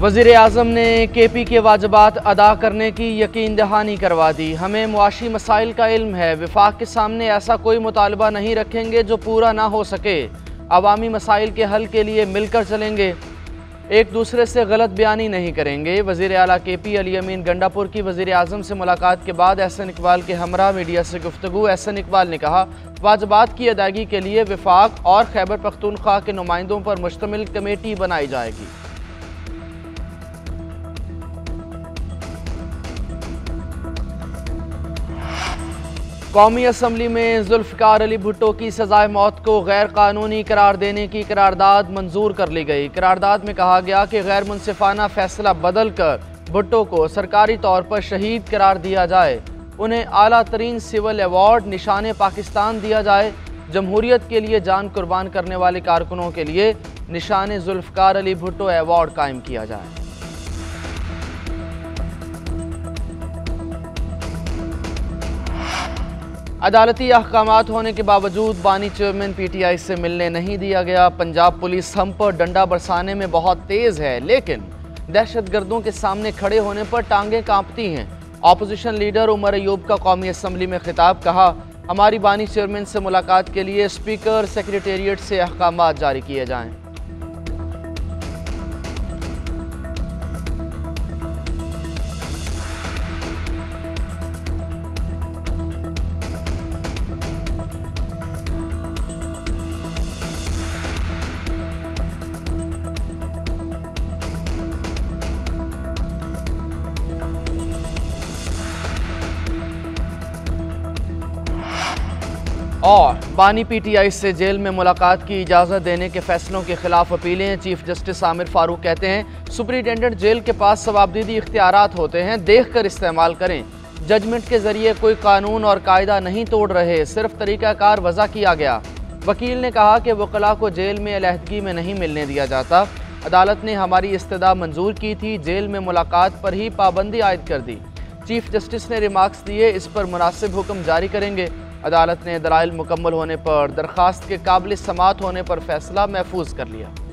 वज़ीर आज़म ने KP के वाजिबात अदा करने की यकीन दहानी करवा दी। हमें मुआशी मसाइल का इल्म है, विफाक के सामने ऐसा कोई मुतालबा नहीं रखेंगे जो पूरा ना हो सके। अवामी मसाइल के हल के लिए मिलकर चलेंगे, एक दूसरे से गलत बयानी नहीं करेंगे। वज़ीर आला KP अली अमीन गंडापुर की वज़ीर आज़म से मुलाकात के बाद एहसन इकबाल के हमरा मीडिया से गुफ्तगू। एहसन इकबाल ने कहा, वाजिबात की अदायगी के लिए विफाक और खैबर पख्तूनख्वा के नुमाइंदों पर मुश्तमिल कमेटी बनाई जाएगी। कौमी असम्बली में ज़ुल्फ़िकार अली भुट्टो की सज़ाए मौत को गैर कानूनी करार देने की करारदाद मंजूर कर ली गई। करारदाद में कहा गया कि गैर मुनसिफाना फैसला बदल कर भुट्टो को सरकारी तौर पर शहीद करार दिया जाए, उन्हें आला तरीन सिविल अवार्ड निशान पाकिस्तान दिया जाए। जमहूरियत के लिए जान कुर्बान करने वाले कारकुनों के लिए निशान ज़ुल्फ़िकार अली भुट्टो अवार्ड कायम किया जाए। अदालती अहकामात होने के बावजूद बानी चेयरमैन PTI से मिलने नहीं दिया गया। पंजाब पुलिस हम पर डंडा बरसाने में बहुत तेज़ है, लेकिन दहशतगर्दों के सामने खड़े होने पर टांगें कांपती हैं। ऑपोजिशन लीडर उमर अयूब का कौमी असम्बली में खिताब। कहा, हमारी बानी चेयरमैन से मुलाकात के लिए स्पीकर सेक्रेटेरिएट से अहकामात जारी किए जाएँ। और बानी PTI से जेल में मुलाकात की इजाज़त देने के फैसलों के खिलाफ अपीलें। चीफ जस्टिस आमिर फारूक कहते हैं, सुपरिटेंडेंट जेल के पास जवाबदीदी इख्तियारात होते हैं, देख कर इस्तेमाल करें। जजमेंट के जरिए कोई कानून और कायदा नहीं तोड़ रहे, सिर्फ तरीक़ाकार वज़ा किया गया। वकील ने कहा कि वकला को जेल में अलहदगी में नहीं मिलने दिया जाता। अदालत ने हमारी इस्तदा मंजूर की थी, जेल में मुलाकात पर ही पाबंदी आयद कर दी। चीफ जस्टिस ने रिमार्क्स दिए, इस पर मुनासिब हुक्म जारी करेंगे। अदालत ने दलाइल मुकम्मल होने पर दरख्वास्त के काबिल समाअत होने पर फैसला महफूज कर लिया।